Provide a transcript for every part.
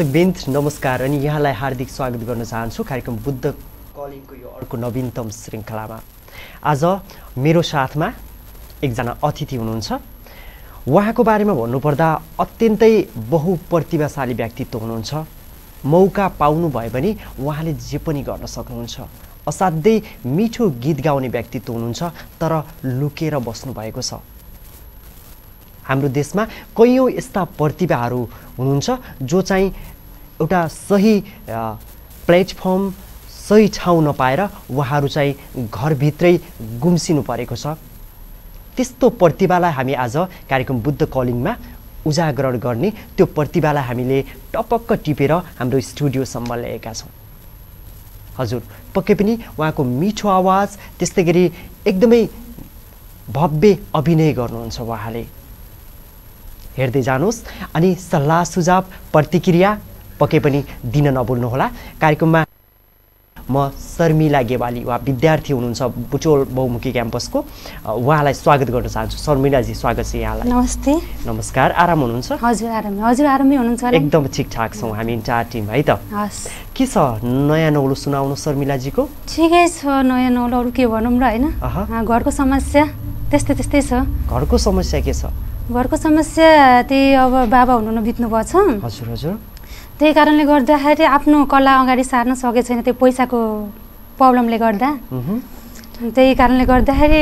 दर्शकवृन्द नमस्कार अनि यहाँलाई हार्दिक स्वागत गर्न चाहन्छु कार्यक्रम बुद्ध कलिङको यो अर्को नवीनतम श्रृंखलामा। आज मेरो साथमा एकजना अतिथि हुनुहुन्छ। उहाँको बारेमा भन्नुपर्दा अत्यन्तै बहुप्रतिभाशाली व्यक्तित्व हुनुहुन्छ। मौका पाउनु भए पनि उहाँले जे पनि गर्न सक्नुहुन्छ। असाध्यै मिठो गीत गाउने व्यक्तित्व हुनुहुन्छ, तर लुकेर बस्नु भएको छ। हाम्रो देशमा कयौं यस्ता प्रतिभाहरू हुनुहुन्छ जो चाहिँ एउटा सही प्लेटफर्म, सही ठाउँ नपाएर उहाँहरू चाहिँ घरभित्रै गुम्सिनु परेको छ। त्यस्तो प्रतिभालाई हामी आज कार्यक्रम बुद्ध कलिङमा उजागर गर्ने, त्यो प्रतिभालाई हामीले टपक्क टिपेर हाम्रो स्टुडियोसम्म ल्याएका छौँ। हजुर, पक्कै पनि उहाँको मिठो आवाज, त्यस्तै गरी एकदमै भव्य अभिनय गर्नुहुन्छ उहाँले। हेर्दै जानुस् अनि सल्लाह सुझाव प्रतिक्रिया पक्कै पनि दिन नभुल्नुहोला। कार्यक्रममा म शर्मिला गेवाली, उहाँ विद्यार्थी हुनुहुन्छ बुटोल बहुमुखी क्याम्पसको, उहाँलाई स्वागत गर्न चाहन्छु। शर्मिलाजी, स्वागत छ यहाँलाई। नमस्ते। नमस्कार, आराम हुनुहुन्छ? हजुर आराम, हजुर आरामै हुनुहुन्छ? एकदम ठिकठाक छौँ हामी इन्टायर टिम, है त। हस्, के छ नयाँ नौलो सुनाउनु शर्मिलाजीको? ठिकै छ, नयाँ नौलो के भनौँ र, होइन घरको समस्या त्यस्तै त्यस्तै छ। घरको समस्या के छ? घरको समस्या त्यही, अब बाबा हुनुहुन बित्नुभएको छ। हजुर हजुर, त्यही कारणले गर्दाखेरि आफ्नो कला अगाडि सार्न सकेको छैन, त्यो पैसाको प्रब्लमले गर्दा। त्यही कारणले गर्दाखेरि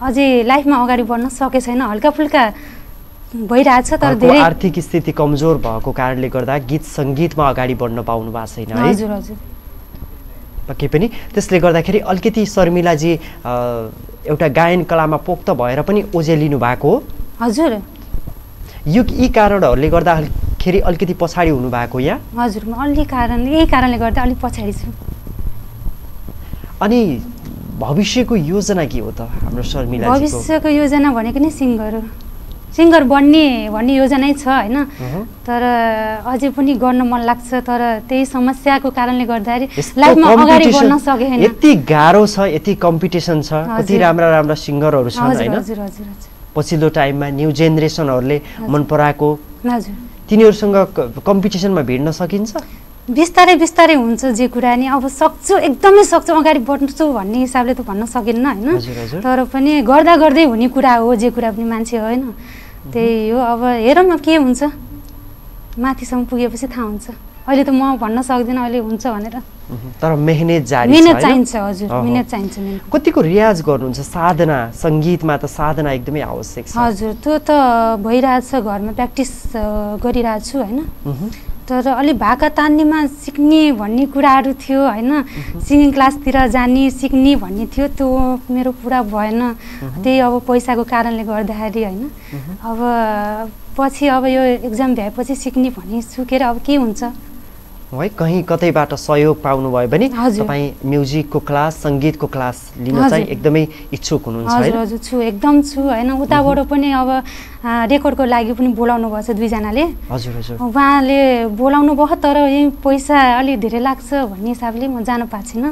अझै लाइफमा अगाडि बढ्न सकेको छैन, हल्काफुल्का भइरहेको छ। तर धेरै आर्थिक स्थिति कमजोर भएको कारणले गर्दा गीत सङ्गीतमा अगाडि बढ्न पाउनु भएको छैन। हजुर हजुर, पक्कै पनि त्यसले गर्दाखेरि अलिकति शर्मिलाजी एउटा गायन कलामा पोख्त भएर पनि ओझेलिनु भएको हो। हजुर, यो यी कारणहरूले गर्दाखेरि अलिकति पछाडि हुनु भएको या? हजुर, म अलि कारण यही कारणले गर्दा अलिक पछाडि छु। अनि भविष्यको योजना के हो त हाम्रो शर्मिला? भविष्यको योजना भनेको नै सिङ्गर बन्ने भन्ने योजनै छ, होइन। तर अझै पनि गर्न मन लाग्छ, तर त्यही समस्याको कारणले गर्दाखेरि लाइफमा अगाडि बढ्न सके हैन। यति गाह्रो छ, यति कम्पिटिसन छ, कति राम्रा राम्रा सिङ्गरहरू छन्, हैन। हजुर हजुर हजुर, पछिल्लो टाइममा न्यू जेनेरेसनहरूले मन पराएको, तिनीहरूसँग कम्पिटिसनमा भिड्न सकिन्छ? बिस्तारै बिस्तारै हुन्छ जे कुरा नि। अब सक्छु, एकदमै सक्छु, अगाडि बढ्छु भन्ने हिसाबले त भन्न सकिन्न, होइन। तर पनि गर्दा गर्दै हुने कुरा हो, जे कुरा पनि मान्छे होइन, त्यही हो। अब हेरौँ न के हुन्छ, माथिसम्म पुगेपछि थाहा हुन्छ। अहिले त म भन्न सक्दिनँ अहिले हुन्छ भनेर, तर मेहनत जारी चाहिन्छ। हजुर, मेहनत चाहिन्छ। कतिको रियाज गर्नुहुन्छ? साधना, संगीतमा त साधना एकदमै आवश्यक छ। हजुर, त्यो त भइरहेको छ, घरमा प्र्याक्टिस गरिरहेको छु, होइन। तर अलि भाका तान्नेमा सिक्ने भन्ने कुराहरू थियो, होइन। सिङ्गिङ क्लासतिर जाने सिक्ने भन्ने थियो, त्यो मेरो पुरा भएन। त्यही अब पैसाको कारणले गर्दाखेरि, होइन। अब पछि अब यो एक्जाम भएपछि सिक्ने भन्ने सुकेर अब के हुन्छ। है, कहीँ कतैबाट सहयोग पाउनुभयो भने तपाईँ म्युजिकको क्लास, सङ्गीतको क्लास लिन चाहिँ एकदमै इच्छुक हुनुहुन्छ? हजुर हजुर, छु, एकदम छु, होइन। उताबाट पनि अब रेकर्डको लागि पनि बोलाउनु भएको छ दुईजनाले। हजुर हजुर, उहाँले बोलाउनु भयो, तर यही पैसा अलिक धेरै लाग्छ भन्ने हिसाबले म जानु पाएको छुइनँ।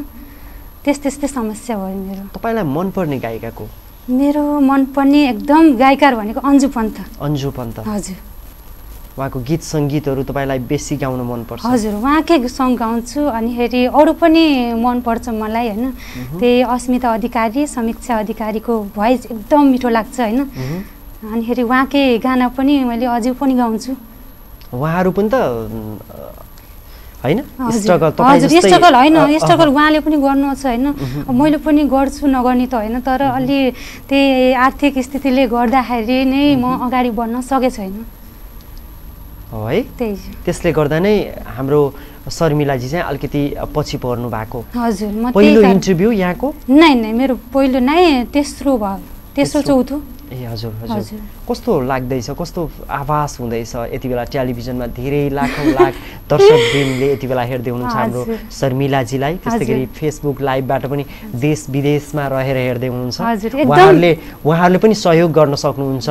त्यस्तै समस्या भयो मेरो। तपाईँलाई मनपर्ने गायिका को? मेरो मनपर्ने एकदम गायिका भनेको अन्जु पन्त। अन्जु पन्त, हजुर। उहाँको गीत सङ्गीतहरू तपाईँलाई बेसी गाउन मनपर्छ? हजुर, उहाँकै सङ्ग गाउँछु। अनि हेरि अरू पनि मनपर्छ मलाई, होइन। त्यही अस्मिता अधिकारी, समीक्षा अधिकारीको भोइस एकदम मिठो लाग्छ, होइन। अनि हेरि उहाँकै गाना पनि मैले अझै पनि गाउँछु। उहाँहरू पनि त होइन स्ट्रगल, होइन स्ट्रगल उहाँले पनि गर्नु छ, होइन। मैले पनि गर्छु, नगर्ने त होइन। तर अलि त्यही आर्थिक स्थितिले गर्दाखेरि नै म अगाडि बढ्न सकेको छैन। है, त्यसले गर्दा नै हाम्रो शर्मिलाजी चाहिँ अलिकति पछि पर्नु भएको। हजुर, म पहिलो इन्टरभ्यु यहाँको? नै नै, मेरो पहिलो नै, तेस्रो भयो, तेस्रो चौथो। ए हजुर हजुर, कस्तो लाग्दैछ, कस्तो आभास हुँदैछ? यति बेला टेलिभिजनमा धेरै लाखौँ दर्शक दिनले यति बेला हेर्दै हुनुहुन्छ हाम्रो शर्मिलाजीलाई। त्यस्तै गरी फेसबुक लाइभबाट पनि देश विदेशमा रहेर हेर्दै हुनुहुन्छ। उहाँहरूले पनि सहयोग गर्न सक्नुहुन्छ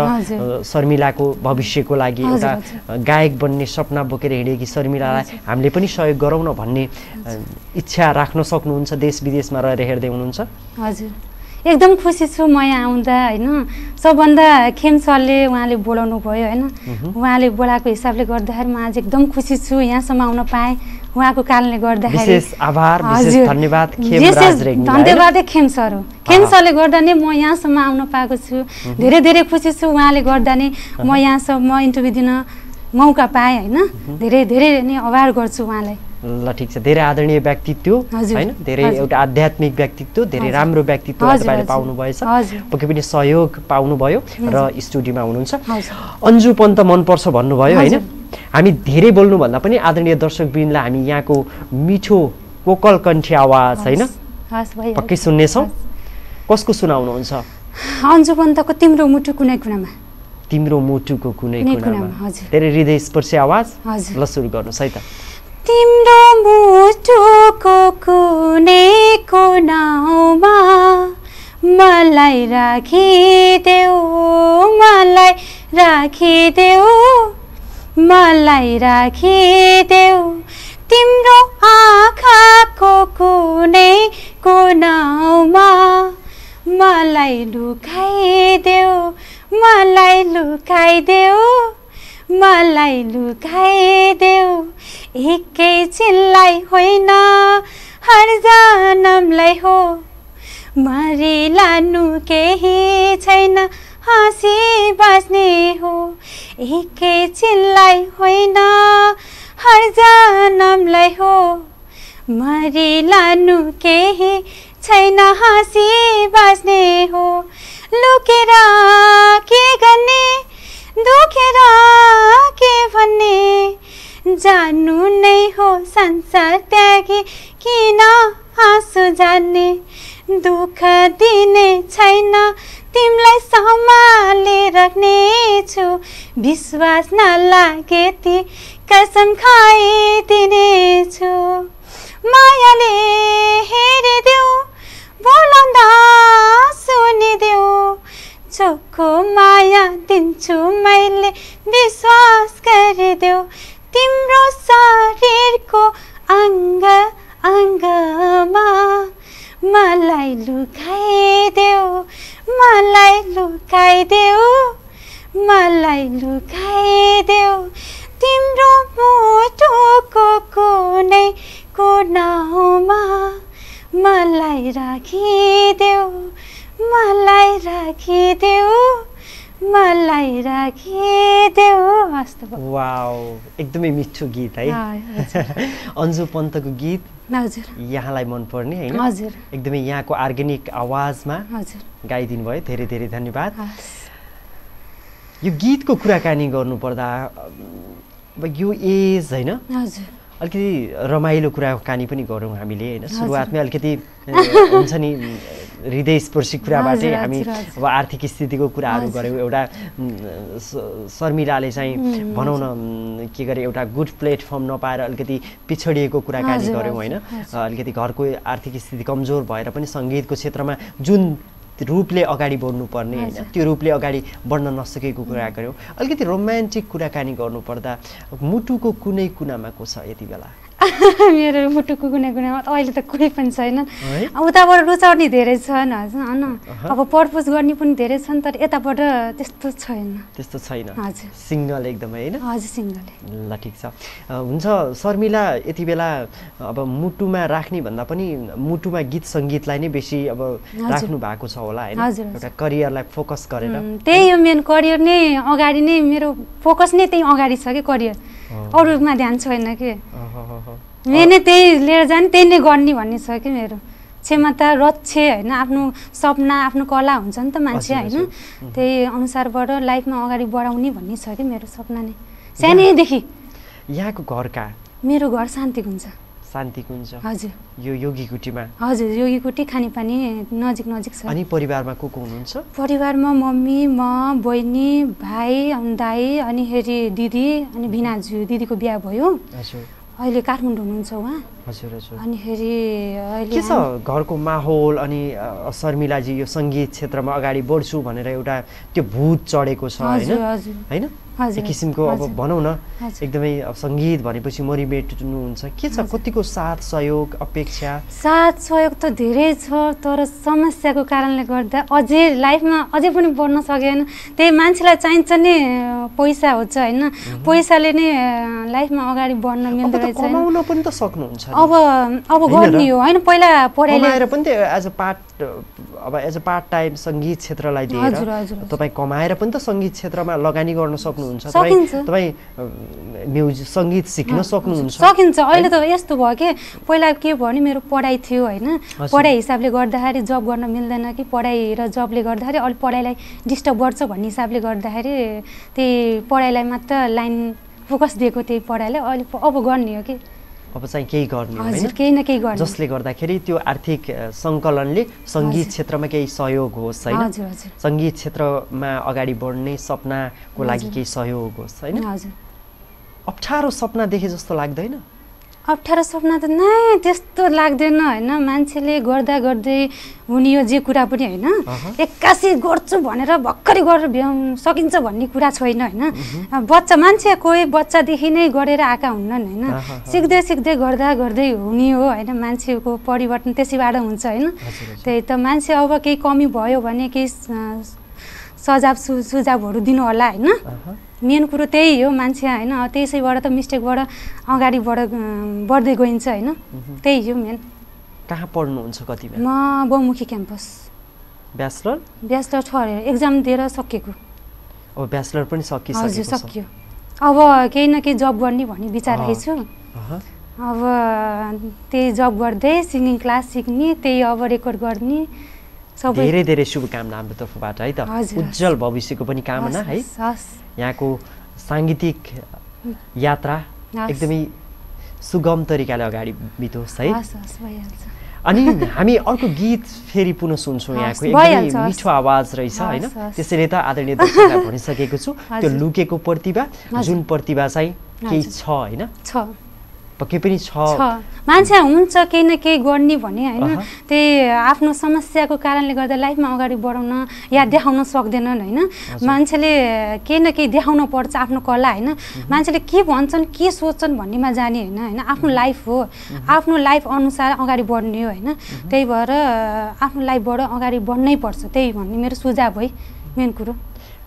शर्मिलाको भविष्यको लागि। एउटा गायक बन्ने सपना बोकेर हिँडेकी शर्मिलालाई हामीले पनि सहयोग गरौँ न भन्ने इच्छा राख्न सक्नुहुन्छ देश विदेशमा रहेर हेर्दै हुनुहुन्छ। हजुर, एकदम खुसी छु म यहाँ आउँदा हैन सबभन्दा खेम सरले उहाँले बोलाउनु भयो हैन उहाँले बोलाको हिसाबले गर्दाखेरि म आज एकदम खुसी छु यहाँ समाउन पाए उहाँको कारणले गर्दाखेरि विशेष आभार विशेष धन्यवाद खेम राज रेग्मी धन्यवाद खेम सर हो खेम सरले गर्दा नै म यहाँ समाउन पाएको छु धेरै धेरै खुसी छु उहाँले गर्दा नै म यहाँ सम्म इन्टरभ्यु दिन मौका पाए हैन धेरै धेरै नै आभार गर्छु उहाँलाई ल ठीक छ धेरै आदरणीय व्यक्तित्व हैन धेरै एउटा आध्यात्मिक व्यक्तित्व धेरै राम्रो व्यक्तित्व तपाईले पाउनु भएछ पक्कै पनि सहयोग पाउनु भयो र स्टुडियोमा हुनुहुन्छ अन्जु पन्त मन पर्छ भन्नु भयो हैन हामी धेरै बोल्नु भन्दा पनि आदरणीय दर्शकवृन्दलाई हामी यहाँको मिठो कोकल कण्ठी आवाज हैन पक्कै सुन्नेछौ कसको सुनाउनुहुन्छ अन्जु पन्तको तिम्रो मुटु कुनै कुनामा तिम्रो मुटुको कुनै कुनामा धेरै हृदयस्पर्शी आवाज ल सुरु गर्नुस् है त तिम्रो मुटुको कुनै कुनामा मलाई राखिदेऊ मलाई राखिदेऊ मलाई राखिदेऊ तिम्रो आँखाको कुनै कुनामा मलाई लुकाइदेऊ एकैछिनलाई होइन हर जन्मलाई हो मरिलानु केही छैन हाँसी बाँच्ने हो एकैछिनलाई होइन हर जन्मलाई हो मरिलानु केही छैन हाँसी बाँच्ने हो लुकेर के गर्ने दुखेर के भन्ने जानु नै हो संसार त्यागी किन आँसु जान्ने दुःख दिने छैन तिमलाई सम्हाले राख्ने छु विश्वास नलागे ती कसम खाइदिने छु मायाले हेरिदेऊ बोलाउँदा सुनिदेऊ चोखो माया दिन्छु मैले विश्वास गरिदेऊ तिम्रो शरीरको अङ्गमा मलाई लुकाइदेऊ तिम्रो मुटुको कुनै कुनामा मलाई राखिदेऊ एकदमै मिठो गीत है अन्जु पन्तको गीत यहाँलाई मनपर्ने हैन एकदमै यहाँको अर्ग्यानिक आवाजमा गाइदिनु भयो धेरै धेरै धन्यवाद यो गीतको कुराकानी गर्नुपर्दा यो एज हैन अलिकति रमाइलो कुराकानी पनि गरौँ हामीले हैन सुरुवातमै अलिकति हुन्छ नि हृदयस्पर्शी कुराबाटै हामी अब आर्थिक स्थितिको कुराहरू गऱ्यौँ एउटा शर्मिलाले चाहिँ भनौँ न के गरे एउटा गुड प्लेटफर्म नपाएर अलिकति पिछडिएको कुराकानी गऱ्यौँ हैन अलिकति घरको आर्थिक स्थिति कमजोर भएर पनि सङ्गीतको क्षेत्रमा जुन रूपले अगाडि बढ्नुपर्ने हैन त्यो रूपले अगाडि बढ्न नसकेको कुरा गऱ्यौँ अलिकति रोमान्टिक कुराकानी गर्नुपर्दा मुटुको कुनै कुनामा को छ यति बेला मेरो मुटुको कुनै कुनामा अहिले त कोही पनि छैन उताबाट रुचाउने धेरै छन् हैन अब प्रपोज गर्ने पनि धेरै छन् तर यताबाट त्यस्तो छैन हजुर सिंगल एकदमै हैन हजुर सिंगल ल ठीक छ हुन्छ शर्मिला यति बेला अब मुटुमा राख्ने भन्दा पनि मुटुमा गीत संगीतलाई नै बेसी अब राख्नु भएको छ होला हैन एउटा करियरलाई फोकस गरेर त्यही हो मेन करियर नै अगाडि नै मेरो फोकस नै त्यही अगाडि छ के करियर अरूमा ध्यान छैन के मैले त्यही लिएर जाने त्यही नै गर्ने भन्ने छ कि मेरो क्षमता लक्ष्य हैन आफ्नो सपना आफ्नो कला हुन्छ नि त मान्छे हैन त्यही अनुसारबाट लाइफमा अगाडि बढाउने भन्ने छ कि मेरो सपना नै सानैदेखि यहाँको घर कहाँ मेरो घर शान्तिकुञ्ज हजुर यो योगीकुटीमा हजुर योगीकुटी खानेपानी नजिक नजिक छ अनि परिवारमा को को हुनुहुन्छ परिवारमा मम्मी म बहिनी भाइ अनि दाइ अनि हेरी दिदी अनि भिनाजु दिदीको बिहा भयो हजुर अहिले काठमाडौँ हुनुहुन्छ उहाँ हजुर हजुर अनि फेरि अहिले के छ घरको माहौल अनि शर्मिलाजी यो संगीत क्षेत्रमा अगाडि बढ्छु भनेर एउटा त्यो भूत चढेको छ हैन किसिमको अब भनौं न एकदमै संगीत भनेपछि मोटिभेटेड हुनु हुन्छ के छ कतिको साथ सहयोग अपेक्षा साथ सहयोग त धेरै छ तर समस्याको कारणले गर्दा अझै लाइफमा अझै पनि बढ्न सकेन त्यही मान्छेलाई चाहिन्छ नि पैसा हुन्छ हैन पैसाले नै लाइफमा अगाडि बढ्न मिल्दैन कमाउन पनि त सक्नु हुन्छ अब गर्ने हो हैन पहिला पढाइले पनि त एज अ पार्ट टाइम संगीत क्षेत्रलाई दिएर तपाई कमाएर पनि त संगीत क्षेत्रमा लगानी गर्न सक्नु सकिन्छ तपाई म्युजिक संगीत सिक्न सक्नुहुन्छ सकिन्छ अहिले त यस्तो भयो के पहिला के भने मेरो पढाइ थियो हैन पढाइ हिसाबले गर्दाखेरि जब गर्न मिल्दैन कि पढाइ र जबले गर्दाखेरि अलि पढाइलाई डिस्टर्ब गर्छ भन्ने हिसाबले गर्दाखेरि त्यही पढाइलाई मात्र लाइन फोकस दिएको त्यही पढाइलाई अहिले अब गर्ने हो के अब चाहिँ केही गर्ने हैन हजुर केही न केही गर्ने जसले गर्दाखेरि त्यो आर्थिक संकलनले संगीत क्षेत्रमा केही सहयोग होस् हैन हजुर हजुर संगीत क्षेत्रमा अगाडि बढ्ने सपनाको लागि केही सहयोग होस् हैन हजुर अप्ठारो सपना देखे जस्तो लाग्दैन अप्ठारो सपना त नै त्यस्तो लाग्दैन हैन मान्छेले गर्दा गर्दै हुने यो जे कुरा पनि हैन 81 गर्छु भनेर भक्करी गरेर भ्याउन सकिन्छ भन्ने कुरा छैन हैन बच्चा मान्छे कोही बच्चा देखि नै गरेर आका हुन्नन् हैन सिक्दै सिक्दै गर्दा गर्दै हुने हो हैन मान्छेको परिवर्तन त्यसैबाट हुन्छ हैन त्यही त मान्छे अब केही कमी भयो भने केही सजाब सुझावहरु दिनु होला हैन मेन कुरा त्यही हो मान्छे हैन त्यसैबाट त मिस्टेकबाट अगाडि बढ्दै गइन्छ हैन त्यही हो मेन कहाँ पढ्नु हुन्छ कति बेला म Bahumukhi campus bachelor third exam दिएर सकेको अब ब्याचलर पनि सकिसकेको हजुर सकियो अब केही न केही जब गर्ने भन्ने विचार राखेछु अब त्यही जब गर्दै सिंगिङ क्लास सिक्ने त्यही अब रेकर्ड गर्ने सबै धेरै धेरै शुभकामना हाम्रो तर्फबाट है त उज्जवल भविष्यको पनि कामना है यहाँको सांगीतिक यात्रा एकदमै सुगम तरिकाले अगाडि बितोस् है अनि हामी अर्को गीत फेरि पुनः सुन्छौं यहाँको एकदमै मिठो आवाज रहेछ हैन त्यसैले त आदरणीय दर्शकलाई भनिसकेको छु त्यो लुकेको प्रतिभा जुन प्रतिभा चाहिँ केही छ हैन छ पक्कै पनि छ मान्छे हुन्छ केही न केही गर्ने भने हैन त्यही आफ्नो समस्याको कारणले गर्दा लाइफमा अगाडि बढाउन या देखाउन सक्दैनन् हैन मान्छेले केही न केही देखाउन पर्छ आफ्नो कला हैन मान्छेले के भन्छन् के सोच्छन् भन्नेमा जाने हैन हैन आफ्नो लाइफ अनुसार अगाडि बढ्ने हो हैन त्यही भएर आफ्नो लाइफबाट अगाडि बढ्नै पर्छ त्यही भन्ने मेरो सुझाव है मेन कुरा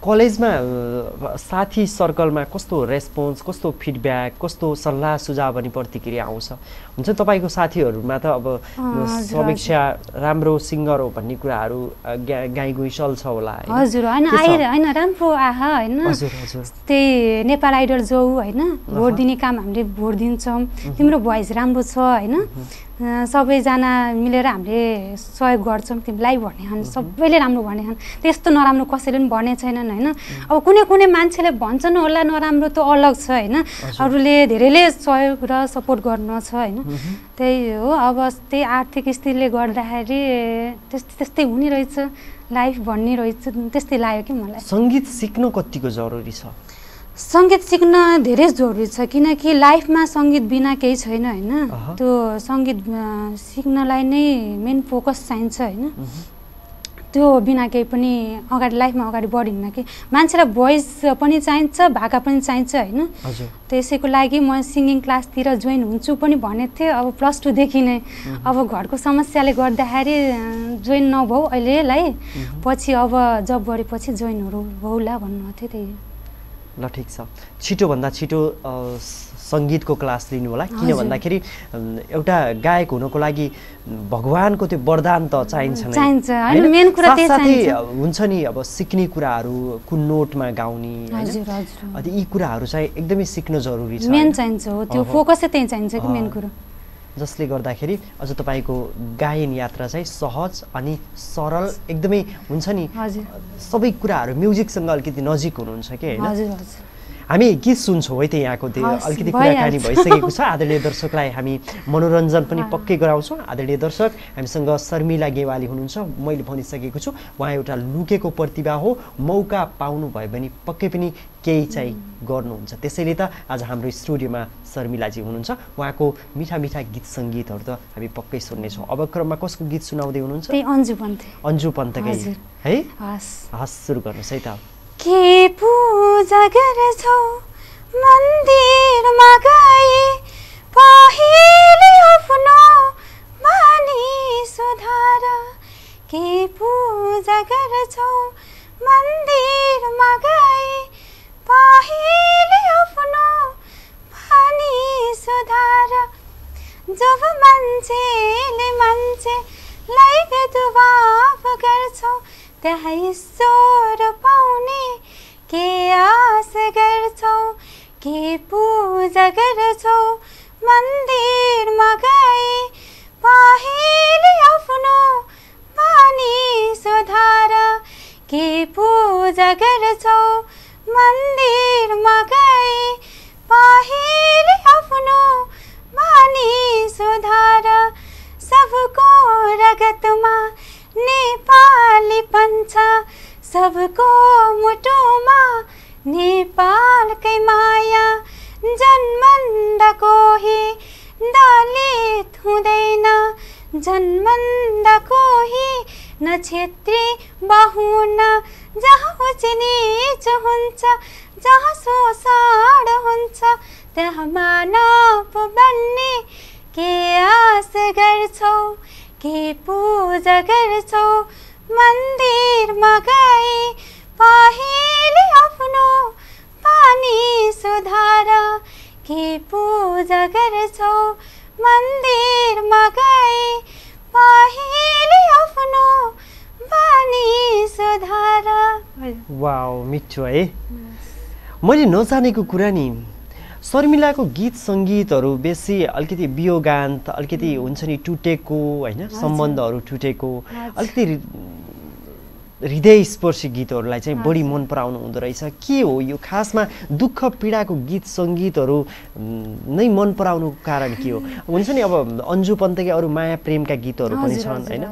कलेजमा साथी सर्कलमा कस्तो रेस्पोन्स कस्तो फिडब्याक कस्तो सल्लाह सुझाव अनि प्रतिक्रिया आउँछ हुन्छ तपाईको साथीहरुमा त अब समीक्षा राम्रो सिंगर हो भन्ने कुराहरु गाइ गइसल छ होला हैन राम्रो आहा हैन त्यही नेपाल आइडल जाऊ हैन भोट दिने काम हामीले भोट दिन्छौं तिम्रो भ्वाइस राम्रो छ हैन सबैजना मिलेर हामीले सहयोग गर्छौं तिमीलाई भनेहन सबैले राम्रो भनेहन त्यस्तो नराम्रो कसैले पनि भने छैनन् हैन अब कुनै कुनै मान्छेले भन्छन् होला नराम्रो त अलग छ हैन अरूले धेरैले सहयोग र सपोर्ट गर्न छ हैन त्यही हो अब त्यही आर्थिक स्थितिले गर्दाखेरि त्यस्तै हुने रहेछ लाइफ भन्ने रहेछ त्यस्तै लाग्यो के मलाई संगीत सिक्नु कतिको जरुरी छ संगीत सिक्न धेरै जरुरी छ किनकि लाइफमा संगीत बिना केही छैन हैन त्यो संगीत सिक्नलाई नै मेन फोकस चाहिन्छ हैन त्यो बिना केही पनि अगाडि लाइफमा अगाडि बढिन्न के मान्छेलाई भोइस पनि चाहिन्छ भाका पनि चाहिन्छ हैन त्यसैको लागि म सिंगिङ क्लासतिर जोइन हुन्छु पनि भनेथे अब प्लस 2 देखि नै अब घरको समस्याले गर्दाखेरि जोइन नभौ अहिलेलाई पछि अब जब गरेपछि जोइनहरु भौला भन्नुहुन्थ्यो त्यही ल ठीक छ छिटो भन्दा छिटो संगीतको क्लास लिनु होला किन भन्दाखेरि एउटा गायक हुनको लागि भगवानको त्यो वरदान त चाहिन्छ नै चाहिन्छ हैन मेन कुरा त्यही चाहिन्छ हुन्छ नि अब सिक्ने कुराहरु कुन नोटमा गाउने हजुर हजुर अनि यी कुराहरु चाहिँ एकदमै सिक्न जरुरी छ मेन चाहिन्छ हो त्यो फोकस त्यही चाहिन्छ कि मेन कुरा जसले गर्दाखेरि अझ तपाईको गायन यात्रा चाहिँ सहज अनि सरल एकदमै हुन्छ नि सबै कुराहरु म्युजिकसँग अलिकति नजिक हुनुहुन्छ के हैन हजुर हजुर हामी गीत सुन्छौं है त यहाँको अलिकति कुराकानी भइसकेको छ आदरणीय दर्शकलाई हामी मनोरञ्जन पनि पक्कै गराउँछौं आदरणीय दर्शक हामीसँग शर्मिला गेवाली हुनुहुन्छ मैले भनिसकेको छु उहाँ एउटा लुकेको प्रतिभा हो मौका पाउनु भए पनि पक्कै पनि केही चाहिँ गर्नुहुन्छ त्यसैले त आज हाम्रो स्टुडियोमा शर्मिला जी हुनुहुन्छ उहाँको मिठा मिठा गीत संगीतहरु त हामी पक्कै सुन्ने छौं अब क्रममा कसको गीत सुनाउँदै हुनुहुन्छ त्यही अन्जु पन्त है हस सुरु गर्नुस् है त के पूजा गर्छौ मन्दिरमा गए पहिले आफ्नो बानी सुधार। के पूजा गर्छौ मन्दिरमा गए पहिले आफ्नो बानी सुधार। जब मान्छेले मान्छेलाई भेदभाव गर्छौ त्यहाँ ईश्वर पाउने के आस गर्छौ। के पूजा गर्छौ मन्दिरमा गए पहिले आफ्नो बानी सुधार। के पूजा गर्छौ मन्दिरमा गए पहिले आफ्नो बानी सुधार। सबको रगतमा नेपाली पन्छ, सबको मुटुमा नेपालकै माया। जन्मन्दा कोही दलित हुँदैन, जन्मन्दा कोही न क्षेत्री बाहुन। जहाँ उच्च नीच हुन्छ, जहाँ शोषण हुन्छ त्यहाँ मानव बन्ने के आस गर्छौ। के पूजा गर्छौ मन्दिरमा गए पहिले आफ्नो बानी सुधार। के पूजा गर्छौ मन्दिरमा गए पहिले आफ्नो बानी सुधार। वाउ मिठो है। मैले नजानेको कुरा नि शर्मिला को गीत संगीतहरु बेसी अलिकति वियोगान्त अलिकति हुन्छ नि टुटेको हैन, सम्बन्धहरु टुटेको अलिकति हृदयस्पर्शी गीतहरुलाई चाहिँ बढी मन पराउनु हुँदो रहेछ। के हो यो खासमा दुःख पीडाको गीत संगीतहरु नै मन पराउनुको कारण के हो? हुन्छ नि अब अन्जु पन्तकै अरु माया प्रेमका गीतहरु पनि छन् हैन,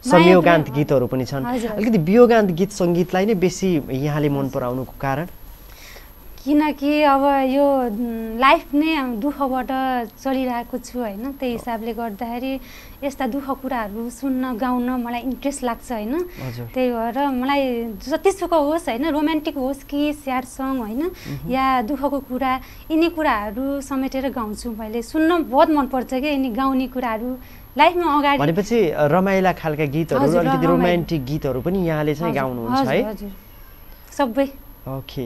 संयोगान्त गीतहरु पनि छन्, अलिकति वियोगान्त गीत संगीतलाई नै बेसी यहाँले मन पराउनुको कारण? किनकि अब यो लाइफ नै दुःखबाट चलिरहेको छु हैन, त्यही हिसाबले गर्दाखेरि यस्ता दुःख कुराहरू सुन्न गाउन मलाई इन्ट्रेस्ट लाग्छ हैन। त्यही भएर मलाई जतिसुख होस् हैन, रोमान्टिक होस् कि स्याड सङ हैन या दुःखको कुरा, यिनी कुराहरू समेटेर गाउँछु। मैले सुन्न बहुत मन पर्छ के यिनी गाउने कुराहरू लाइफमा अगाडि। भनेपछि रमाइला खालका गीतहरू अलिकति रोमान्टिक गीतहरू पनि यहाँले चाहिँ गाउनुहुन्छ है? हजुर सबै। ओके,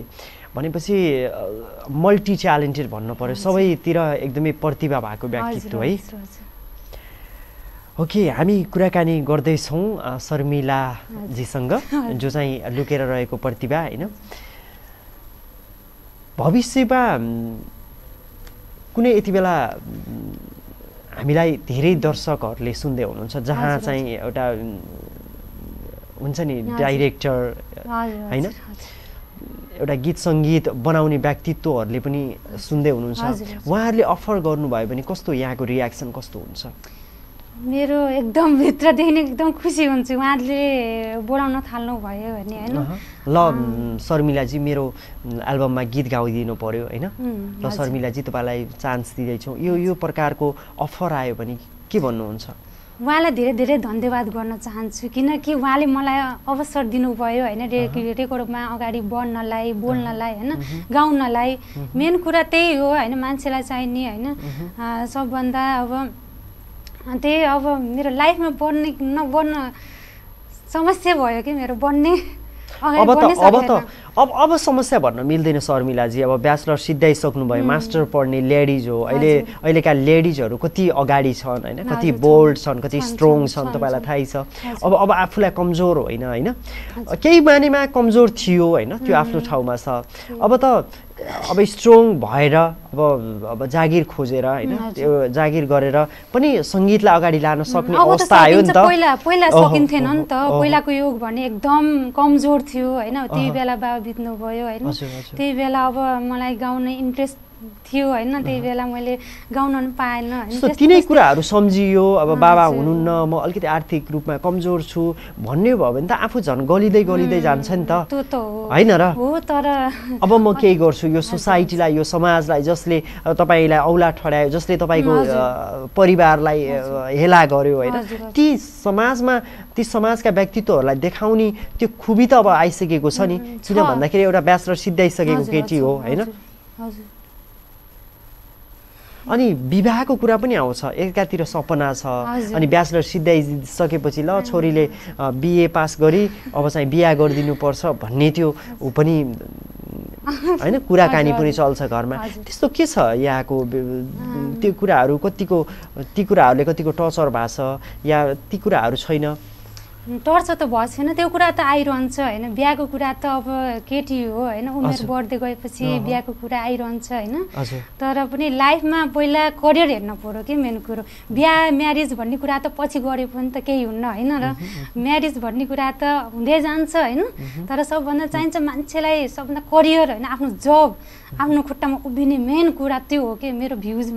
भनेपछि मल्टी ट्यालेन्टेड भन्नु पर्यो, सबैतिर एकदमै प्रतिभा भएको व्यक्तित्व है। ओके, हामी कुराकानी गर्दैछौँ शर्मिलाजीसँग जो चाहिँ लुकेर रहेको प्रतिभा हैन। भविष्यमा कुनै यति बेला हामीलाई धेरै दर्शकहरूले सुन्दै हुनुहुन्छ जहाँ चाहिँ एउटा हुन्छ नि डाइरेक्टर हैन, एउटा गीत संगीत बनाउने व्यक्तित्वहरुले पनि सुन्दै हुनुहुन्छ, उहाँहरुले अफर गर्नुभयो भने कस्तो यहाँको रियाक्सन कस्तो हुन्छ? मेरो एकदम भित्रदेखि नै एकदम खुसी हुन्छु उहाँले बोलाउन थाल्नु भयो भने हैन। ल शर्मिलाजी मेरो एल्बममा गीत गाइदिनु पर्यो हैन, ल शर्मिलाजी तपाईलाई चान्स दिदैछौ, यो प्रकारको अफर आयो भने के भन्नुहुन्छ? उहाँलाई धेरै धेरै धन्यवाद गर्न चाहन्छु किनकि उहाँले मलाई अवसर दिनुभयो होइन, रेकर्डमा अगाडि बढ्नलाई, बोल्नलाई होइन, गाउनलाई। मेन कुरा त्यही हो होइन, मान्छेलाई चाहिने होइन सबभन्दा। अब त्यही अब मेरो लाइफमा बढ्ने नबढ्न समस्या भयो कि मेरो बढ्ने। अब समस्या भन्न मिल्दैन शर्मिलाजी, अब ब्याचलर सिद्धाइसक्नु भयो, मास्टर पढ्ने लेडिज हो। अहिले अहिलेका लेडिजहरू कति अगाडि छन् हैन, कति बोल्ड छन्, कति स्ट्रङ छन्, तपाईलाई थाहै छ। अब आफूलाई कमजोर होइन हैन, केही मानेमा कमजोर थियो हैन, त्यो आफ्नो ठाउँमा छ। अब स्ट्रङ भएर अब जागिर खोजेर हैन, त्यो जागिर गरेर पनि संगीतलाई अगाडि लान सक्ने अवस्था आयो नि त। पहिला सकिन्थेन नि त, पहिलाको योग भने एकदम कमजोर थियो हैन, त्यही बेला बाबा बित्नु भयो हैन। त्यही बेला अब मलाई गाउने इन्ट्रेस्ट थियो हैन त्यही बेला मैले गाउन पाएन हैन त्यस्तो तिनै कुराहरु समझियो अब बाबा हुनुहुन्न म अलिकति आर्थिक रूपमा कमजोर छु भन्ने भयो भने त आफू झन गलिदै जान्छ नि त त्यो त हैन र हो तर अब म के गर्छु यो सोसाइटीलाई यो समाजलाई जसले तपाईलाई औला ठड्यायो जसले तपाईको परिवारलाई हेला गर्यो हैन ती समाजमा ती समाजका व्यक्तित्वहरुलाई देखाउने त्यो खुबी त अब आइसकेको छ नि किन भन्दाखेरि एउटा ब्याचलर सिद्धाइसकेको केटी हो हैन हजुर अनि विवाहको कुरा पनि आउँछ एकातिर सपना छ अनि ब्याचलर सिद्धाइ सकेपछि ल छोरीले बीए पास गरी अब चाहिँ बिहे गर्दिनु पर्छ भन्ने त्यो उ पनि हैन कुराकानी पनि चल्छ घरमा त्यस्तो के छ यहाँको त्यो कुराहरु कतिको ती कुराहरुले कतिको टर्चर भाछ या ती कुराहरु छैन टर्चर त भएन त्यो कुरा त आइरहन्छ हैन बिहेको कुरा त अब केटी हो हैन उमेर बढ्दै गएपछि बिहेको कुरा आइरहन्छ हैन तर पनि लाइफमा पहिला करियर हेर्न पर्यो के मेन कुरा बिहे म्यारिज भन्ने कुरा त पछि गरे पनि त केही हुन्न हैन र म्यारिज भन्ने कुरा त हुँदै जान्छ हैन तर सबभन्दा चाहिन्छ मान्छेलाई सबभन्दा करियर हैन आफ्नो जब आफ्नो खुट्टामा उभिने मेन कुरा त्यो हो के मेरो भ्यूज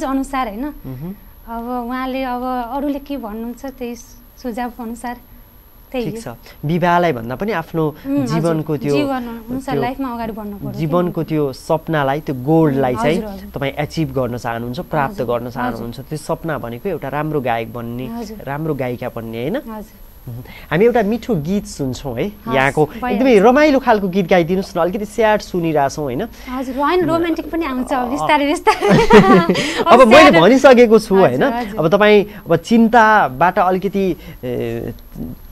अनुसार हैन अब उहाँले अब अरूले के भन्नुहुन्छ त्यही सुझाव अनुसार त्यही छ विवाहलाई भन्दा पनि आफ्नो जीवनको लाइफमा अगाडि बढ्नु पर्यो जीवनको त्यो सपनालाई त्यो गोललाई चाहिँ तपाई अचिभ गर्न चाहनुहुन्छ प्राप्त गर्न चाहनुहुन्छ त्यो सपना भनेको एउटा राम्रो गायक बन्ने राम्रो गायिका बन्ने हैन हामी एउटा मिठो गीत सुन्छौं है यहाँको एकदमै रमाइलो खालको गीत गाइदिनुस् न अलिकति स्याड सुनिराछौं हैन हजुर हैन रोमान्टिक पनि आउँछ बिस्तारै बिस्तारै अब मैले भनिसकेको छु हैन अब तपाई अब चिन्ताबाट अलिकति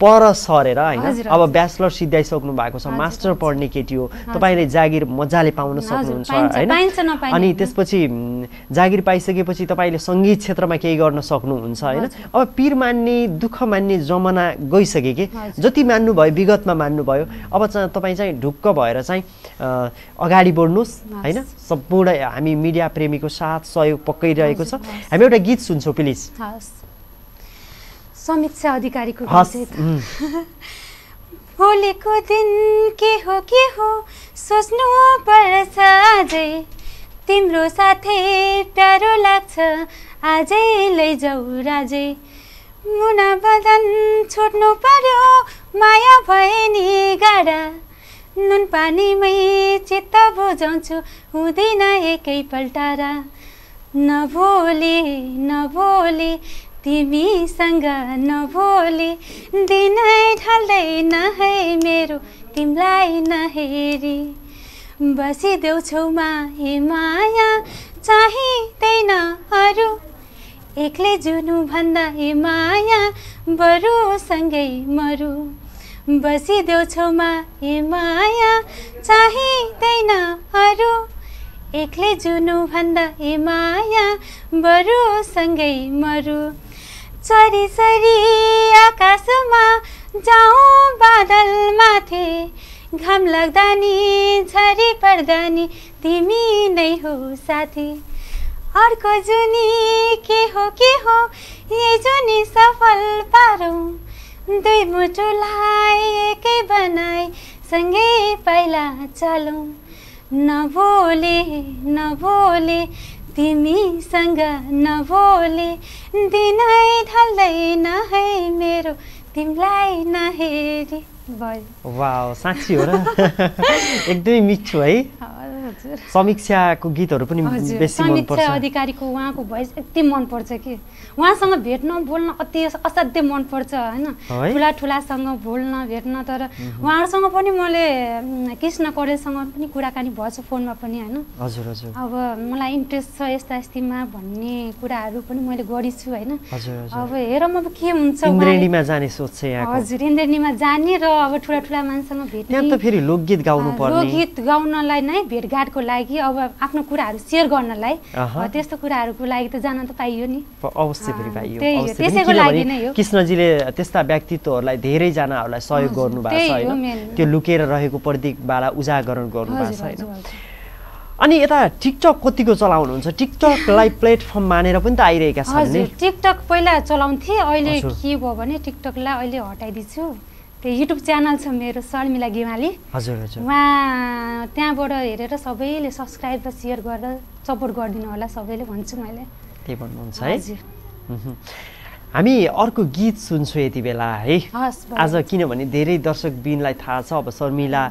पर सरेर हैन अब ब्याचलर सिद्धाइसक्नु भएको छ मास्टर पढ्ने केटी हो तपाईले जागिर मजाले पाउन सक्नुहुन्छ हैन अनि त्यसपछि जागिर पाइसकेपछि तपाईले संगीत क्षेत्रमा केही गर्न सक्नुहुन्छ हैन अब पीर मान्ने दुःख मान्ने जमाना गइसके के जति मान्नु भयो विगतमा मान्नु भयो अब तपाई चाहिँ ढुक्क भएर चाहिँ अगाडि बढ्नुस् हैन सम्पूर्ण हामी मिडिया प्रेमीको साथ सहयोग पक्कै रहेको छ हामी एउटा गीत सुन्छौं प्लिज समीक्षा अधिकारी को भोलि को दिन के हो सोच्नु पर्छ आजै तिम्रो साथै प्यारो लाग्छ आजै लैजाऊ राजै मुना बदन छोड्नु पर्यो माया भए नि गाडा नुन पानीमै चित्त बुझाउँछु हुँदैन एकैपल्टारा नभोले नभोले तिमी सँग नभोले दिनै ढल्दै नहे मेरो तिमलाई नहेरी बसिदेऊ छेउमा हे माया चाहिँदैन अरू एक्लै जुनु भन्दा हे माया बरु सँगै मरु बसिदेऊ छेउमा हे माया चाहिँदैन अरू एक्लै जुनु भन्दा हे माया बरु सँगै मरु सरी सरी आकाशमा जाऊ बादल माथे घाम लाग्दा नि झरी पर्दा नि तिमी नै हो साथी अर्को जुनी के हो यही जुनी सफल पारौँ दुई मुटुलाई एकै बनाई सँगै पाइला चलौँ नभोले नभोले तिमी सँग नभोले दिनै ढल्दै नहे मेरो तिमलाई नहेरी भयो वाओ साच्चै हो र एकदमै मिठो है हजुर समीक्षाको गीतहरु पनि बेसी मन पर्छ समीक्षा अधिकारीको उहाँको भोइस एकदम मन पर्छ के उहाँसँग भेट्न बोल्न अति असाध्य मन पर्छ हैन ठुला ठुलासँग बोल्न भेट्न तर उहाँहरुसँग पनि मैले कृष्ण करेलसँग पनि कुराकानी भयो फोनमा पनि हैन हजुर हजुर अब मलाई इन्ट्रेस्ट छ यस्ता यस्तामा भन्ने कुराहरु पनि मैले गरिछु हैन अब हेरौँ अब के हुन्छ इन्द्रेणीमा जाने सोच छ यहाँको हजुर इन्द्रेणीमा जाने र अब ठुला ठुला मान्छेसँग भेट्ने त्यहाँ त फेरि लोकगीत गाउनु पर्ने लोकगीत गाउनलाई नै भेटघाटको लागि अब आफ्नो कुराहरु शेयर गर्नलाई त्यस्तो कुराहरुको लागि त जान त पाइयो नि अवश्य फेरि पाइयो अवश्य त्यसैको लागि नै हो कृष्णजीले त्यस्ता व्यक्तित्वहरुलाई धेरै जनाहरुलाई सहयोग गर्नुभएको छ हैन त्यो लुकेर रहेको प्रतीकबाला उजागरण गर्नुभएको छ हैन अनि यता टिकटक कतिको चलाउनुहुन्छ टिकटकलाई प्लेटफर्म मानेर पनि त आइरहेका छन् नि टिकटक पहिला चलाउँथे अहिले के भयो भने टिकटकलाई अहिले हटाइदिछु YouTube channel छ मेरो शर्मिला गेवाली हजुर हजुर उहाँ त्यहाँबाट हेरेर सबैले सब्स्क्राइब र शेयर गरेर सपोर्ट गर्दिनु होला सबैले भन्छु मैले त्यही भन्नुहुन्छ है हजुर हामी अर्को गीत सुन्छौ यति बेला है आज किनभने धेरै दर्शक बिनलाई थाहा छ अब शर्मिला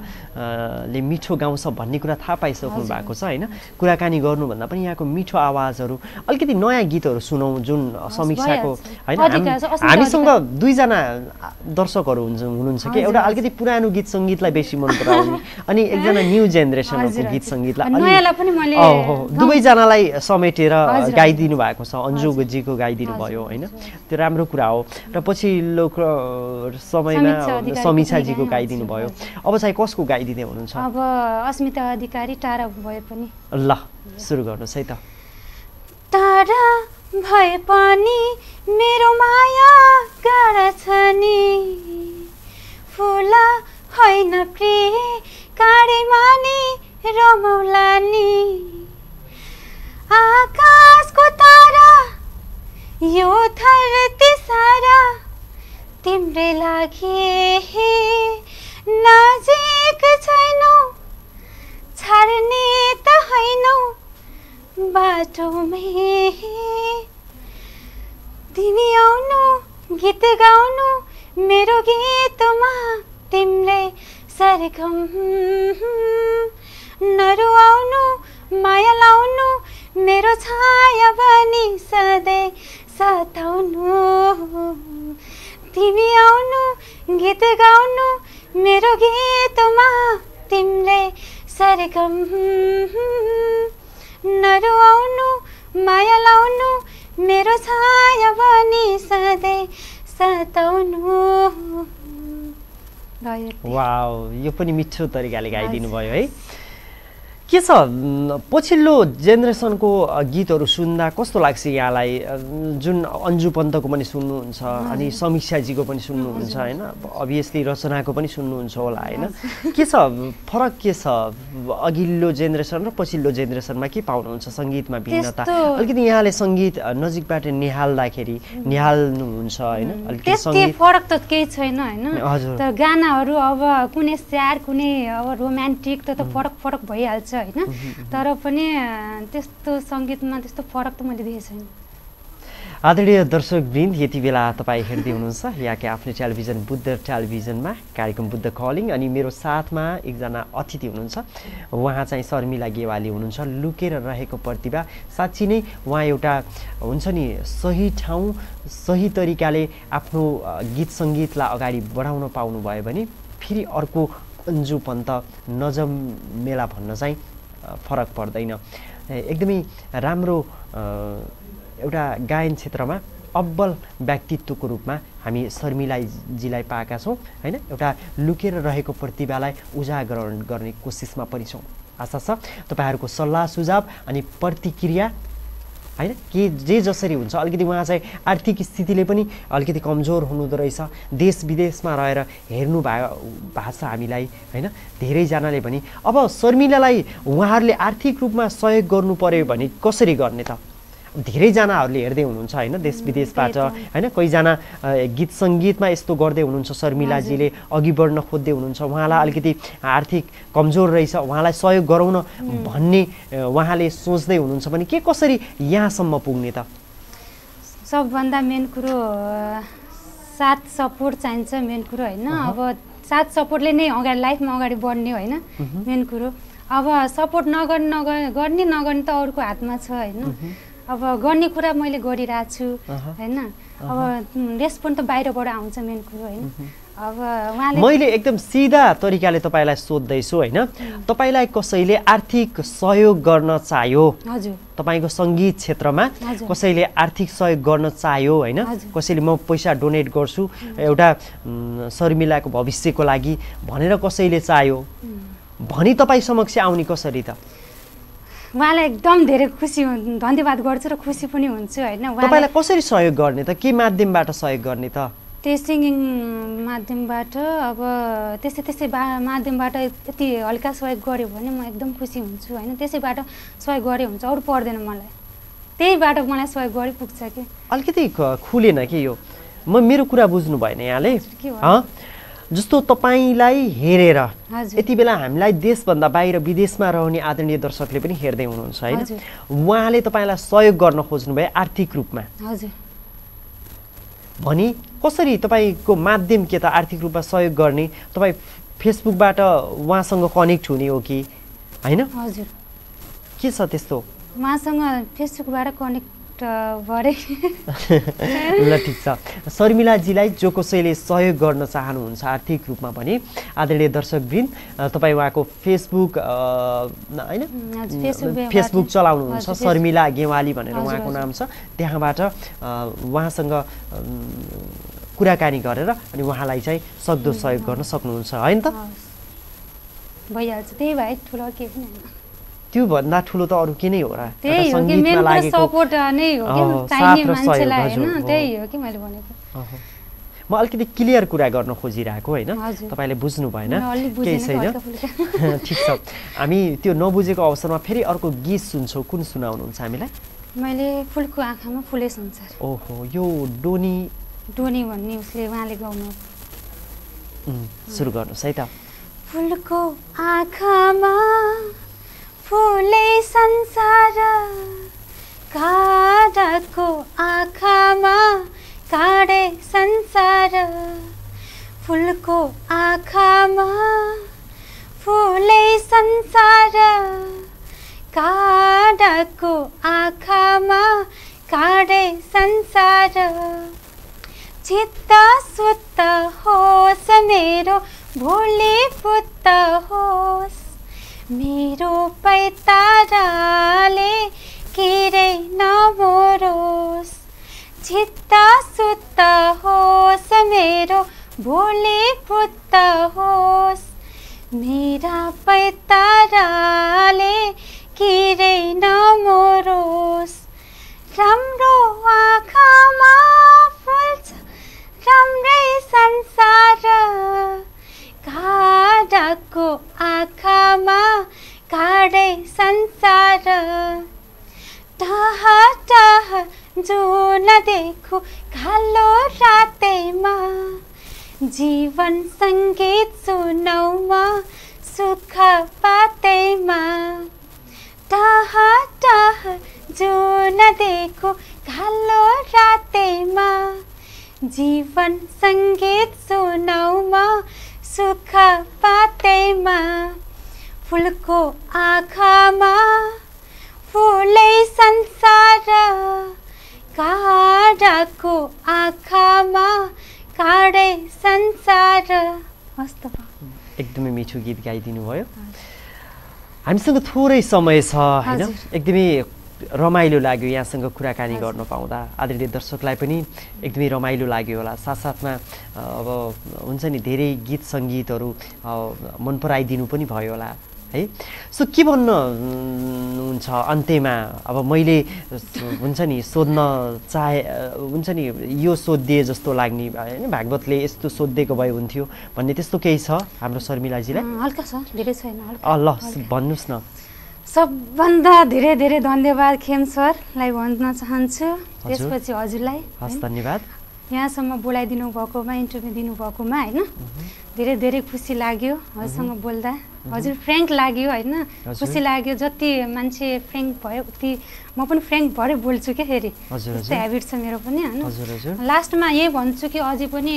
ले मिठो गाउँछ भन्ने कुरा थाहा पाइसक्नु भएको छ हैन कुराकानी गर्नु भन्दा पनि यहाँको मिठो आवाजहरु अलिकति नयाँ गीतहरु सुनौ जुन समीक्षाको हैन हामीसँग दुई जना दर्शकहरु हुनुहुन्छ के एउटा अलिकति पुरानो गीत संगीतलाई बेसी मन पराउने अनि एकजना न्यू जेनेरेसनको गीत संगीतलाई नयाँलाई पनि मैले दुबै जनालाई समेटेर गाइदिनु भएको छ अन्जु गुजीको गाइदिनु भयो हैन त्यो राम्रो कुरा हो र पछिल्लो समयमा समीक्षा जीको गाइदिनु भयो अब चाहिँ कसको गाइदिने हुनुहुन्छ अब अस्मिता अधिकारी टाढा भए पनि ल सुरु गर्नुस् है त टाढा भए पनि मेरो माया गाडा छ नि फुला हैन प्रिय काडे माने रमौला नि आकाशको तारा यो धरती सारा तिम्रै लागि नजिक छैनौ छाड्ने त हैनौ बाटोमै तिमी आउनु गीत गाउनु मेरो गीतमा तिम्रै सरगम नरुवाउनु माया लाउनु मेरो छाया बनी सधैँ सताउनु तिमी आउनु गीत गाउनु मेरो गीतमा तिमले सरगम नरुवाउनु माया लाउनु मेरो छाया बनी सधैँ सताउनु वाउ यो पनि मिठो तरिकाले गाइदिनु भयो है के छ पछिल्लो जेनेरेसनको गीतहरु सुन्दा कस्तो लाग्छ यहाँलाई जुन अन्जु पन्तको पनि सुन्नुहुन्छ अनि समीक्षा जीको पनि सुन्नुहुन्छ हैन अभियसली रचनाको पनि सुन्नुहुन्छ होला हैन के छ फरक के छ अघिल्लो जेनेरेसन र पछिल्लो जेनेरेसनमा के पाउनुहुन्छ संगीतमा भिन्नता अलिकति यहाँले संगीत नजिकबाट निहाल्दाखेरि निहाल्नुहुन्छ हैन अलिकति संगीत फरक त केही छैन हैन तर गानाहरु अब कुनै स्यार कुनै अब रोमान्टिक त फरक फरक भइहाल्छ तर पनि त्यस्तो संगीतमा त्यस्तो फरक त मैले देखेको छैन आदरणीय दर्शकवृन्द यति बेला तपाई हेर्दै हुनुहुन्छ यहाँकै आफ्नो टेलिभिजन बुद्ध टेलिभिजनमा कार्यक्रम बुद्ध कलिङ अनि मेरो साथमा एकजना अतिथि हुनुहुन्छ उहाँ चाहिँ शर्मिला गेवाली हुनुहुन्छ लुकेर रहेको प्रतिभा साच्चै नै उहाँ एउटा हुन्छ नि सही ठाउँ सही तरिकाले आफ्नो गीत संगीतलाई अगाडि बढाउन पाउनु भयो भने फेरि अर्को अन्जु पन्त नजम मेला भन्न चाहिँ फरक पर्दैन एकदमै राम्रो एउटा गायन क्षेत्रमा अब्बल व्यक्तित्वको रूपमा हामी शर्मिला जीलाई पाएका छौं हैन एउटा लुकेर रहेको प्रतिभालाई उजागर गर्ने कोसिसमा पनि छौं आशा छ तपाईहरुको सल्लाह सुझाव अनि प्रतिक्रिया हैन के जे जसरी हुन्छ अलिकति उहाँ चाहिँ आर्थिक स्थितिले पनि अलिकति कमजोर हुनुहुँदो रहेछ देश विदेशमा रहेर हेर्नु भाषा हामीलाई हैन धेरै जनाले पनि अब शर्मिलालाई उहाँहरूले आर्थिक रूपमा सहयोग गर्नु पर्यो भने कसरी गर्ने त धेरै जनाहरूले हेर्दै हुनुहुन्छ हैन देश विदेशबाट हैन कोही जना गीत संगीतमा यस्तो गर्दै हुनुहुन्छ शर्मिला जीले अघि बढ्न खोज्दै हुनुहुन्छ उहाँलाई अलिकति आर्थिक कमजोर रहेछ उहाँलाई सहयोग गराउन भन्ने उहाँले सोच्दै हुनुहुन्छ भने के कसरी यहाँसम्म पुग्ने त सबभन्दा मेन कुरो साथ सपोर्ट चाहिन्छ मेन कुरो हैन अब साथ सपोर्टले नै अगाडि लाइफमा अगाडि बढ्ने हैन मेन कुरो अब सपोर्ट नगर्ने त अरुको हातमा छ हैन अब गर्ने कुरा मैले गरिरहेको छु हैन अब रेस्पोन्स त बाहिरबाट आउँछ मेन कुरा हैन अब उहाँले मैले एकदम सिधा तरिकाले तपाईलाई सोध्दै छु हैन तपाईलाई कसैले आर्थिक सहयोग गर्न चाह्यो हजुर तपाईको संगीत क्षेत्रमा कसैले आर्थिक सहयोग गर्न चाह्यो हैन कसैले म पैसा डोनेट गर्छु एउटा शर्मिलाको भविष्यको लागि भनेर कसैले चाह्यो भनी तपाई समक्ष आउने कसरी त उहाँलाई एकदम धेरै खुसी धन्यवाद गर्छु र खुसी पनि हुन्छु हैन तपाईलाई कसरी सहयोग गर्ने त के माध्यमबाट सहयोग गर्ने त त्यही सिंगिङ माध्यमबाट अब त्यसै माध्यमबाट यति हल्का सहयोग गर्यो भने म एकदम खुसी हुन्छु हैन त्यसैबाट सहयोग गरे हुन्छ अरु पर्दैन मलाई त्यहीबाट मलाई सहयोग गरि पुग्छ के अलिकति खुलेन के यो म मेरो कुरा बुझ्नु भएन यहाँले जस्तो तपाईलाई हेरेर यति बेला हामीलाई देशभन्दा बाहिर विदेशमा रहने आदरणीय दर्शकले पनि हेर्दै हुनुहुन्छ हैन उहाँले तपाईलाई सहयोग गर्न खोज्नु भए आर्थिक रूपमा हजुर भनी कसरी तपाईको माध्यम के त आर्थिक रूपमा सहयोग गर्ने तपाई फेसबुकबाट उहाँसँग कनेक्ट हुने हो कि हैन हजुर के छ त्यस्तो उहाँसँग फेसबुकबाट कनेक्ट ल ठीक छ शर्मिला जीलाई जो कसैले सहयोग गर्न चाहनुहुन्छ आर्थिक रूपमा पनि आदरणीय दर्शकवृन्द तपाई उहाँको फेसबुक हैन फेसबुक चलाउनुहुन्छ शर्मिला गेवाली भनेर उहाँको नाम छ त्यहाँबाट उहाँसँग कुराकानी गरेर अनि उहाँलाई चाहिँ सक्दो सहयोग गर्न सक्नुहुन्छ हैन त भइहाल्छ त्यही भए ठुलो के पनि हैन त्यो भन्दा ठुलो त अरु के नै हो र त संगीतमा लागेको सपोर्ट नै हो के चाहिने मान्छेलाई हैन त्यही हो के मैले भनेको म अलिकति क्लियर कुरा गर्न खोजिरहेको हैन तपाईले बुझ्नु भएन के छैन ठीक छ हामी त्यो नबुझेको अवसरमा फेरि अर्को गीत सुन्छौ कुन सुनाउनुहुन्छ हामीलाई मैले फूलको आँखामा फूले संसार ओहो यो डोनी डोनी भन्ने उसले उहाँले गाउनु सुरु गर्नुस् है त फूलको आँखामा फूले संसार काँडाको आँखामा काँडे संसार फूलको आँखामा फूले संसार काँडाको आँखामा काँडे संसार चित्त सुत्त होस मेरो भोलि पुत्त होस मेरो पैताराले किरे नमरोस चित्त सुत्त होस मेरो भोलि पुत्त होस मेरा पैताराले किरे नमरोस राम्रो आँखामा फुल्छ राम्रै संसार काँडाको आँखामा काँडै संसार टाह टाह जुन देखु कालो रातैमा जीवन संगीत सुनौमा सुख पातैमा टाह टाह जुन देखु कालो रातैमा जीवन संगीत सुनौमा सुख पातैमा फूलको आँखामा फूलै संसार काँडाको आँखामा काँडै संसार वास्तवमा एकदमै मिठो गीत गाइदिनु भयो हामीसँग थोरै समय छ हैन एकदमै रमाइलो लाग्यो यहाँसँग कुराकानी गर्न पाउँदा आदरणीय दर्शकलाई पनि एकदमै रमाइलो लाग्यो होला साथसाथमा अब हुन्छ नि धेरै गीत संगीतहरु मन पराइदिनु पनि भयो होला है सो के भन्नुहुन्छ अन्त्यमा अब मैले हुन्छ नि सोध्न चाहे हुन्छ नि यो सोध्दिए जस्तो लाग्ने हैन भागवतले यस्तो सोध्देको भए हुन्थ्यो भन्ने त्यस्तो केही छ हाम्रो शर्मिलाजीलाई हल्का छ धेरै छैन हल्का ल भन्नुस् न सबभन्दा धेरै धेरै धन्यवाद खेम सरलाई भन्न चाहन्छु त्यसपछि हजुरलाई हस् धन्यवाद यहाँसम्म बोलाइदिनु भएकोमा इन्टरभ्यु दिनु भएकोमा हैन धेरै धेरै खुसी लाग्यो हजुरसँग बोल्दा हजुर फ्र्याङ्क लाग्यो हैन खुसी लाग्यो जति मान्छे फ्र्याङ्क भयो उति म पनि फ्र्याङ्क भरै बोल्छु के फेरि त्यस्तो ह्याबिट छ मेरो पनि हैन लास्टमा यही भन्छु कि अझै पनि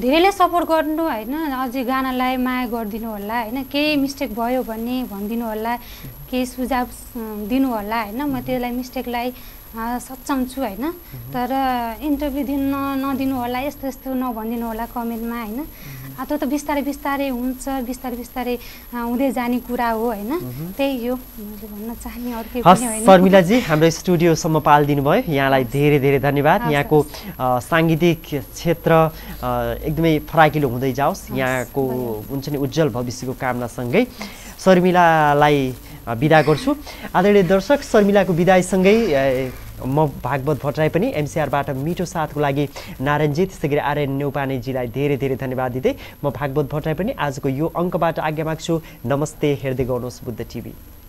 धेरैले सपोर्ट गर्नु हैन अझै गानालाई माया गर्दिनु होला हैन केही मिस्टेक भयो भने भन्दिनु होला केही सुझाव दिनु होला हैन म त्यसलाई मिस्टेकलाई सच्याउँछु हैन तर इन्टरभ्यु दिन नदिनु होला यस्तो यस्तो नभन्दिनु होला कमेन्टमा हैन अथवा त बिस्तारै बिस्तारै हुन्छ बिस्तारै बिस्तारै हुँदै जाने कुरा हो हैन त्यही हो मैले भन्न चाहन्छु अरु के पनि हैन शर्मिला जी हाम्रो स्टुडियो सम्म पाल दिनुभयो यहाँलाई धेरै धेरै धन्यवाद यहाँको सांगीतिक क्षेत्र एकदमै फराकिलो हुँदै जाओस् यहाँको हुन्छ नि उज्जवल भविष्यको कामना सँगै शर्मिलालाई बिदा गर्छु आदरणीय दर्शक शर्मिलाको बिदाईसँगै म भागवत भट्टराई पनि एमसीआरबाट मिठो साथको लागि नारायणजी त्यसैगरी आर्यन न्यौपानेजीलाई धेरै धेरै धन्यवाद दिँदै म भागवत भट्टराई पनि आजको यो अङ्कबाट आज्ञा माग्छु नमस्ते हेर्दै गर्नुहोस् बुद्ध टिभी